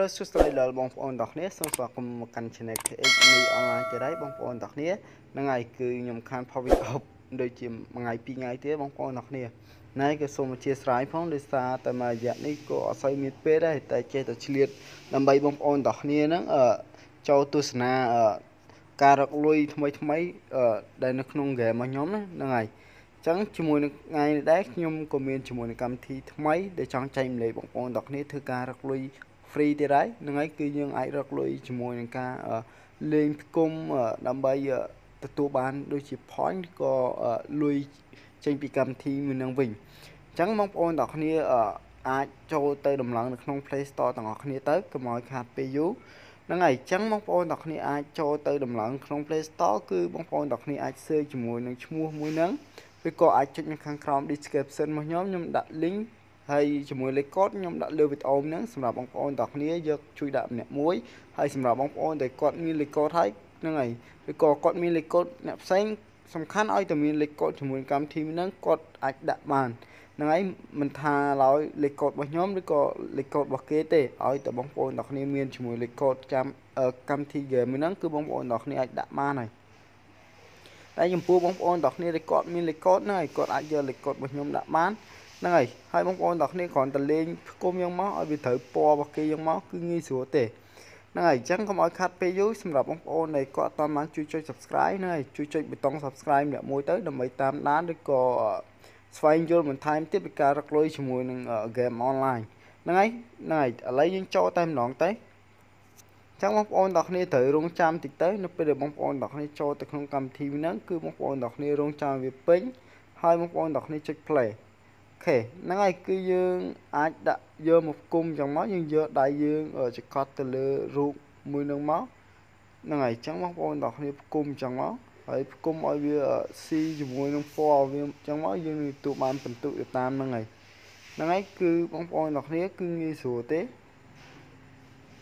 Hello, xin chào mọi người, bong phun đọc nhé. Xin chào các bạn, kênh channel online chơi đấy, bong phun đọc nhé. Ngày cứ nhom khăn phao việc học, đôi khi ngày pi ngày thế bong phun đọc nhé. Nay cái số mà chia sẻ phong để xa, tại mà dạng này có xây miệt bê đây, tại chơi tại chơi liệt làm bài bong phun đọc nhé. Nó ở châu tu sna ở Carac lui thay ở đây nó không ghé mà nhóm đấy, ngày chẳng chỉ muốn ngày đấy nhom comment chỉ muốn cầm thi thay để chẳng chạy lấy bong phun đọc nhé thưa Carac lui free thế đấy, nhưng ấy cứ như ai rất lôi chỉ muốn cả lên cùng làm bài tự ban đôi chỉ point có lôi tranh bị cầm thi mình đang vinh chẳng mong ôn đọc này ai cho tới đồng lặng được không Play Store tặng học này tới cái mọi hạt PU nó ngày chẳng mong ôn đọc này ai cho tới đồng lặng không Play Store cứ mong ôn đọc này ai chơi chỉ muốn mua mua nắng với có ai chơi những khăn khom description mà nhóm nhưng đặt link hay chỉ muốn lấy cốt nhưng đã lưu vịt ôm nữa, xem là bóng ôn đọc nia giật chui đạm nẹp muối hay xem là bóng ôn để con mi lịch cốt thấy như này để có con mi lịch cốt nẹp xanh xong khăn ơi từ mi lịch cốt chỉ muốn cam thì mình cột ạch đạm bàn như ấy mình thà nói lịch cốt bằng nhóm để có lịch cốt bằng kế tề ơi từ bóng ôn đọc nia miền chỉ muốn lịch cốt cam ở cam thì về mình cứ bóng ôn đọc nia ạch đạm ma này đây dùng pua bóng ôn đọc nia để cột mi lịch cốt này cột ạch giờ lịch cốt bằng nhóm đạm man này hai bóng con đọc này còn tận lên cô nhung máu ở bị thử po bạc kia nhung máu cứ nghi sửa tệ này chẳng có mọi khách phê dưới xem là bóng con này có toàn bán chui chơi subscribe này chui chơi bị tông subscribe để môi tới đồng 18 đá để có xoay vô mình time tiếp bị cà rắc lôi cho mùi ở game online này lấy những cho tem nón tới chẳng bóng con đọc này thử rung trăm thì tới nó bây giờ bóng con đọc này cho tôi không cầm thì nó cứ bóng con đọc này rung trăm việc bính hai bóng con đọc này chơi play ok, nó ngay cứ dương ai đã dơ một cung trong máu nhưng dơ đại dương ở chỉ có từ lửa ruộng mùi nương máu nó ngày trắng máu con đọc hiệp cung trong máu hãy cung ở bia si dùng mùi nương phò trong máu dương tụ bàn phần tụ được tam nó ngay cứ bóng con đọc hiệp cứ nghi sủa tế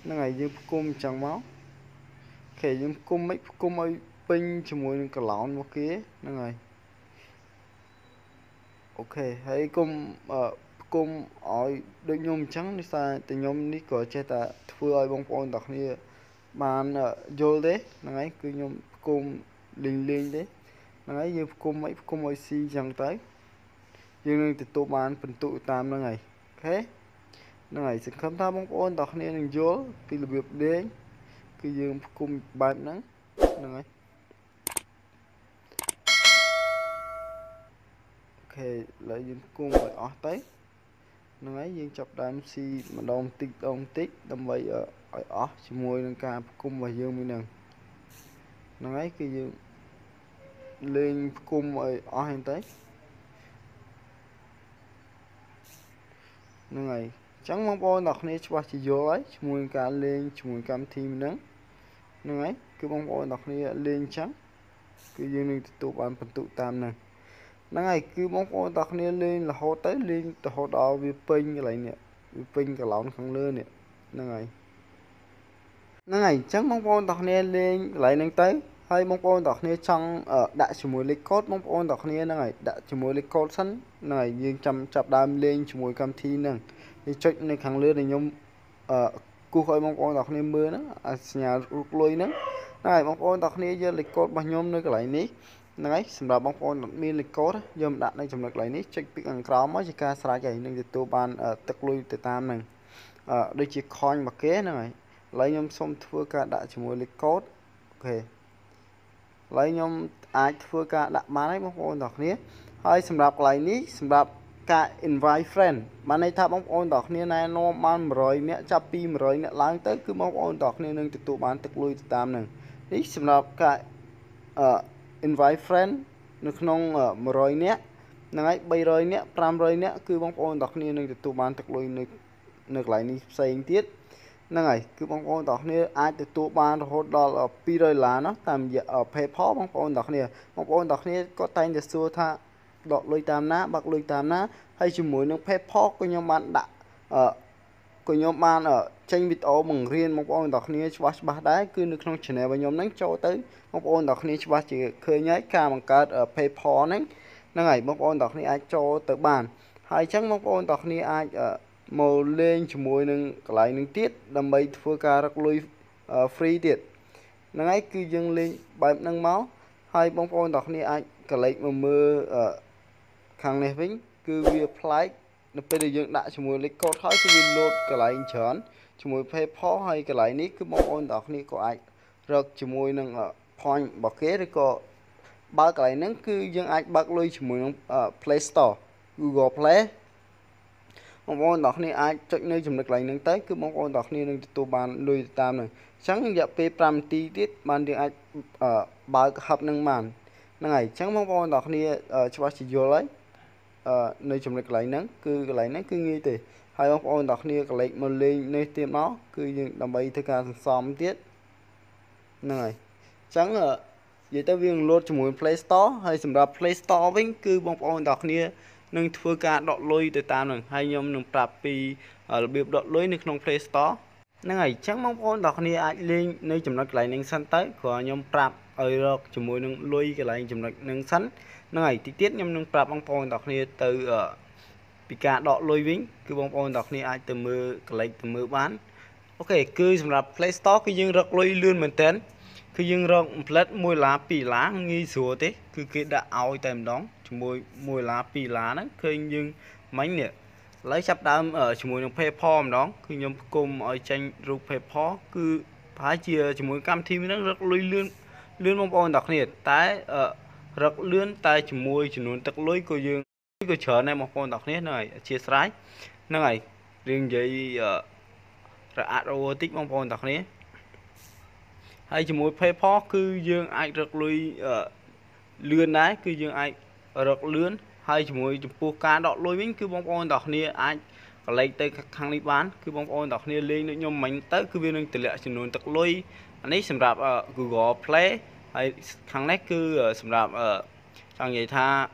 nó ngày dương cung trong máu ok, dương cung ở pin chỉ mùi nương cả lỏng một kia nó ngày ok, hãy cùng ỏi đôi nhôm trắng đi xa từ nhôm đi cửa che ta thưa ơi bông con đọc như bàn vô đấy là ấy cứ nhôm cùng liền liền đấy là ấy như cùng mấy si chẳng tới nhưng từ tụ bàn phần tụ tam là ngày thế là ngày sẽ khám tha bông con đọc như là vô thì là việc đến cứ dương cùng bạn nắng là ngày thì lại dùng cung rồi ở tới nó ấy dương chọc đam si mà đông tích đâm vậy ở chỉ môi nâng ca cung và dương mình nâng nó ấy cái dương lên cung rồi ở hành tới nó này chẳng mong bò đọc này cho chị vô ấy chỉ môi ca lên chỉ môi cam thêm nắng nó ấy cứ mong bò đọc này lên trắng cái dương này tụ bàn phần tụ tam này nó ngày cứ bóng con đọc này lên là họ tới lên họ đào vi pin cái này nè vi pin cái lỏng không lên nè nó ngày chẳng bóng con đọc này lên lại nâng tới hay bóng con đọc này trong ở đại chỉ mùi lịch cốt bóng con đọc này nó ngày đại chỉ mùi lịch cốt sẵn này nhưng chăm chạp đam lên chỉ mùi cam thi nè thì chọn này khẳng lên này nhung ở cú khơi bóng con đọc này mưa nữa ở nhà rút lui nữa này bóng con đọc này giờ lịch cốt bằng nhôm nữa cái này ní này xem là bóng con miền lịch cốt dùm đạn này chồng được lấy nít check pick ăn cỏ mới chỉ ca xài chạy nên từ ban tật lui từ tam này đôi chỉ coin mà kế này lấy nhom xong thua cả đã chỉ mùi lịch cốt ok lấy nhom ai thua cả đã má này bóng con đọc nít hay xem là lấy nít xem là cả invite friend mà này thà bóng con đọc nít này nó man rồi mẹ chắp pin rồi mẹ láng tới cứ bóng con đọc nít nên từ ban tật lui từ tam này nít xem là cả invite friend nó không ở 100 nét nó ấy 300 nét 500 nét cứ bóng con đọc này nên tụ ban tật lôi nước lại này xây tiết nó này cứ bóng con đọc này ai từ tụ ban hốt đó là pi rồi là nó tạm giờ ở PayPal bóng con đọc này có tay để xua tha đọt lôi tam ná bạc lôi tam ná hay chỉ muốn nó PayPal của nhóm bạn đã ở của nhóm bạn ở tranh vịt ô bằng riêng một con đọc này cho bác đấy cứ nước không chỉ này và nhóm đánh cho tới một con đọc này cho bác chỉ khơi nhái ca bằng card ở PayPal đấy nó ngày một con đọc này ai cho tới bàn hay chẳng một con đọc này ai màu lên cho môi nâng lại nâng tiết đầm bay thua cả rắc lôi free tiết nâng ấy cứ dừng lên bài nâng máu hai bóng con đọc này anh cả lấy mà mơ khẳng này vĩnh cứ việc like nó bây giờ dừng lại cho môi lấy code hỏi cho mình lột cả lại anh chán cho môi PayPal hay cả lại ní cứ bóng con đọc này của anh rực cho môi nâng point bỏ kế rồi có ba cái này cứ dân ai bắt lôi cho môi Play Store Google Play mong con đọc này ai chạy nơi chụm được lại nâng tới cứ mong con đọc này nâng tụ bàn lôi tam này chẳng dập về pram tí tiết bàn thì ai ba hợp nâng màn nâng này chẳng mong con đọc này cho bác chỉ vô lấy nơi chụm được lại nâng cứ lại nâng cứ nghi thì hai mong con đọc này lại mà lên nơi tiệm nó cứ dân đầm bay thức ca xong tiết nâng này chẳng là vậy ta viên load cho môi Play Store hay sầm rạp Play Store với cứ mong con đọc này nâng thua cả đọt lôi từ tam này hai nhóm nâng rạp pi ở biệt đọt lôi nâng trong Play Store nâng này chẳng mong con đọc này ai lên nơi chấm đọc lại nâng sẵn tới của nhóm rạp ở được cho môi nâng lôi cái lại chấm đọc nâng sẵn nâng này chi tiết nhóm nâng rạp mong con đọc này từ ở bị cả đọt lôi vĩnh cứ mong con đọc này ai từ mưa cái lại từ mưa bán ok cứ sầm rạp Play Store cứ dương đọt lôi lươn mình tên cứ dương rộng plate môi lá pì lá nghi sủa thế cứ cái đã ao tèm đóng chúng môi môi lá pì lá nó khơi nhưng máy nè lấy sắp đám ở chúng môi nhóm PayPal đó cứ nhóm cùng ở tranh rục PayPal cứ phá chia chúng môi cam thêm nó rất lôi lươn lươn mong con đặc biệt tái ở rất lươn tay chúng môi chúng muốn tật lối của dương cái chợ này một con đặc biệt này chia trái nó này riêng vậy ra robotic mong con đặc biệt hay chỉ mối PayPal cứ dương ai rực lưới lươn đấy cứ dương ai rực lươn hay chỉ mối chụp bùa cá đọt lôi bính cứ bóng con đọt nia ai lấy tay khang đi bán cứ bóng con đọt nia lên nữa nhom mình tới cứ viên tỷ lệ chỉ nôn tật lôi anh ấy sầm rạp ở Google Play hay khang nét cứ sầm rạp ở trong vậy tha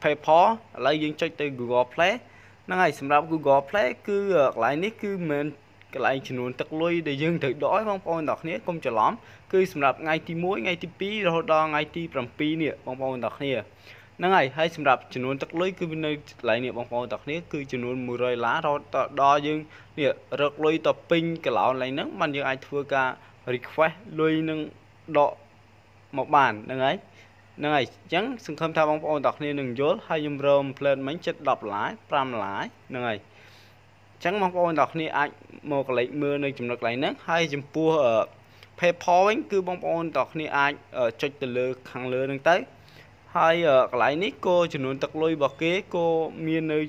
PayPal lấy dương chơi từ Google Play nó ngày sầm rạp Google Play cứ lại nít cứ mình cái lại chỉ muốn tật lôi để dương thử đói mong con đọc nét không chờ lắm cứ sầm rạp ngay tí muối ngay tí pi rồi đo ngay tí bằng pi nè mong con đọc nè nó ngày hay sầm rạp chỉ muốn tật lôi cứ bên đây lại nè mong con đọc nét cứ chỉ muốn mùi rơi lá rồi đo dương nè rực lôi tập pin cái lão này nó mà như ai thua cả request lôi nâng độ một bàn nó ngày chẳng xứng không tham mong con đọc nè đừng dốt hay dùng rơm lên mấy chất đọc lái pram lái nó ngày chẳng mong con đọc này anh một lấy mưa nơi chụm được lại nắng hay chụm pua ở PayPal anh cứ mong con đọc này anh ở chơi từ lừa hàng lừa đang tới hay ở lại nít cô chỉ muốn tật lôi bọc kế cô miền nơi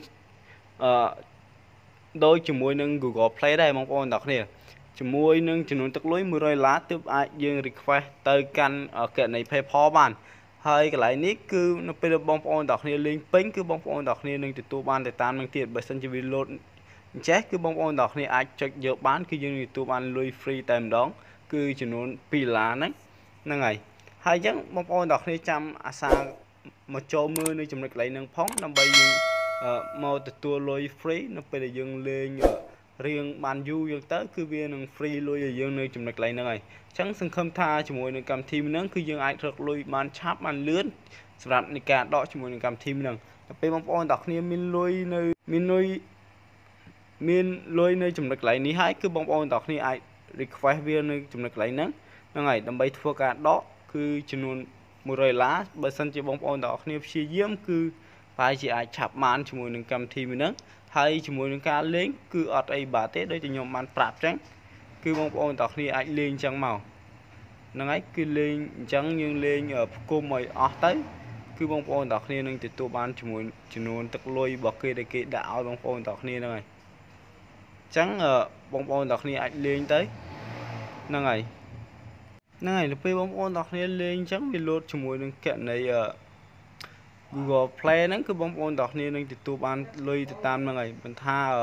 đôi chụm môi nâng Google Play đây mong con đọc này chụm môi nâng chỉ muốn tật lôi mưa rơi lá tiếp ai dương request tới căn ở kệ này PayPal bạn hay cái lại nít cứ nó bây giờ mong con đọc này link ping cứ mong con đọc này nâng từ tu ban để tan mang tiền bởi sân chỉ bị lột chắc cứ mong con đọc này ai cho dỡ bán cứ như tu ban lui free time đón cứ chỉ muốn pì lá đấy nâng này hay chẳng mong con đọc này chăm xa mà cho mưa nơi chụm được lại nâng phóng năm bây mau từ tua lui free nó bây giờ dừng lên riêng bàn du dừng tới cứ viên nâng free lui rồi dừng nơi chụm được lại nâng này chẳng sừng khâm tha chỉ muốn nâng cầm thêm nâng cứ dừng ai được lui bàn chắp bàn lướn sập này cả đó chỉ muốn cầm thêm nâng bây mong con đọc này mình lôi nơi chụm được lại ní hái cứ bong bóng đọc ní ai request viên nơi chụm được lại nắng nó ngày đầm bay thua cả đó cứ chỉ muốn một rời lá bờ sân chỉ bong bóng đọc ní xì diêm cứ phải chỉ ai chạp màn chỉ muốn cầm thì mình nắng hay chỉ muốn cá lên cứ ở đây bà tết đấy chỉ nhom màn prap trắng cứ bong bóng đọc ní ai lên trắng màu nó ấy cứ lên trắng nhưng lên ở cô mày ở tới cứ bong bóng đọc ní nâng từ tổ ban chỉ muốn tật lôi bỏ kia để kia đảo bong bóng đọc ní này chẳng bóng bóng đọc này anh lên tới nâng này là phê bóng bóng đọc này lên chẳng bị lột cho mùi nâng kẹn này Google Play nâng cứ bóng bóng đọc này nâng thì tụp ăn lôi từ tam nâng này mình tha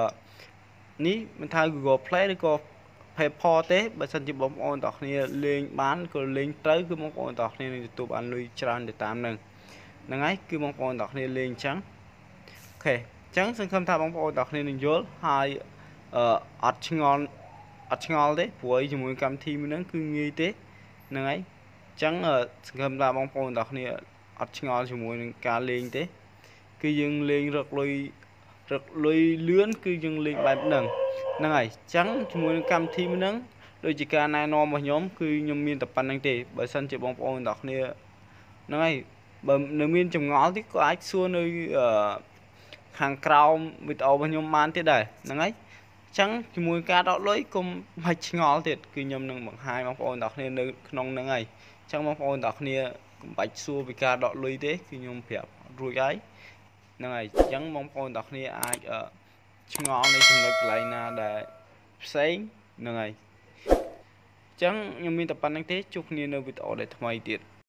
ní mình tha Google Play để có PayPal tế bởi sân chỉ bóng bóng đọc này lên bán còn lên tới cứ bóng bóng đọc này nâng thì tụp ăn lôi tràn từ tam nâng ấy cứ bóng bóng đọc này lên chẳng ok chẳng sân không tha bóng bóng đọc này nâng dốt hai ở ngon đấy với chỉ muốn cầm thì mình cứ nghi thế nâng ấy chẳng ở cầm ra bóng phồn đọc này ở ngon chỉ muốn cá lên thế cứ dừng lên rực lôi rất lôi lươn cứ dừng lên bài nâng năng ấy trắng muốn cam thi mới nắng đôi chỉ cả này nó mà nhóm cứ nhóm miên tập bàn năng tệ bởi sân chỉ bóng bóng đọc nè năng ấy bởi nếu miên trồng ngõ thì có ai xua nơi hàng cao bị tàu bao nhóm man thế đấy năng ấy trắng thì muốn cá đó lối cùng mạch ngõ thiệt cứ nhóm nâng bằng hai bóng bóng đọc nè nơi nông năng ấy trắng bóng bóng đọc nè bạch xua vì cá đó lối thế cứ nhóm phẹp rùi ấy năng ấy trắng bóng bóng đọc nè ai ở ngõ này thì được lại là để sáng năng ấy chẳng nhưng mình tập anh thế chúc nên ở video để thay tiệt.